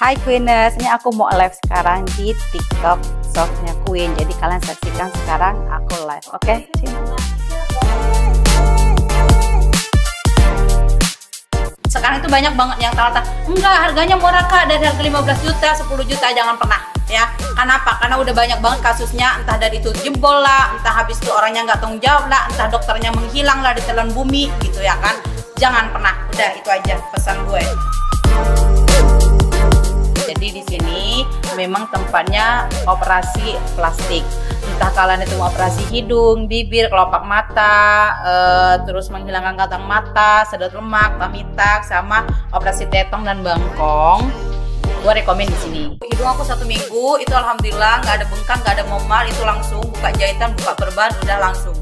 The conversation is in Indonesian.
Hai Queeners, ini aku mau live sekarang di TikTok shopnya Queen. Jadi kalian saksikan sekarang aku live, oke? Sekarang itu banyak banget yang tawar-tawar, enggak harganya murah kak, dari harga 15 juta, 10 juta, jangan pernah ya. Kenapa? Karena udah banyak banget kasusnya, entah dari itu jebol lah, entah habis itu orangnya nggak tanggung jawab lah, entah dokternya menghilang lah, ditelan bumi gitu ya kan. Jangan pernah, udah itu aja pesan gue. Jadi di sini memang tempatnya operasi plastik. Entah kalian itu mau operasi hidung, bibir, kelopak mata, terus menghilangkan kantang mata, sedot lemak, tummy tuck, sama operasi tetong dan bengkong. Gue rekomen di sini. Hidung aku 1 minggu itu alhamdulillah nggak ada bengkak, nggak ada memar, itu langsung buka jahitan, buka perban, udah langsung.